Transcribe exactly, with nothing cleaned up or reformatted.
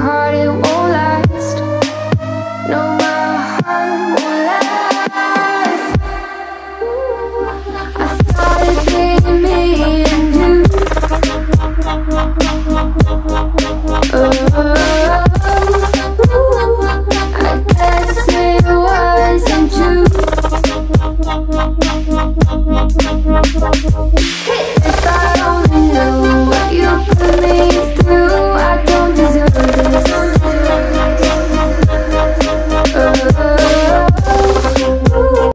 heart, it won't last. No, my heart won't last. I thought it came in you. Oh, I guess it wasn't you. Hey.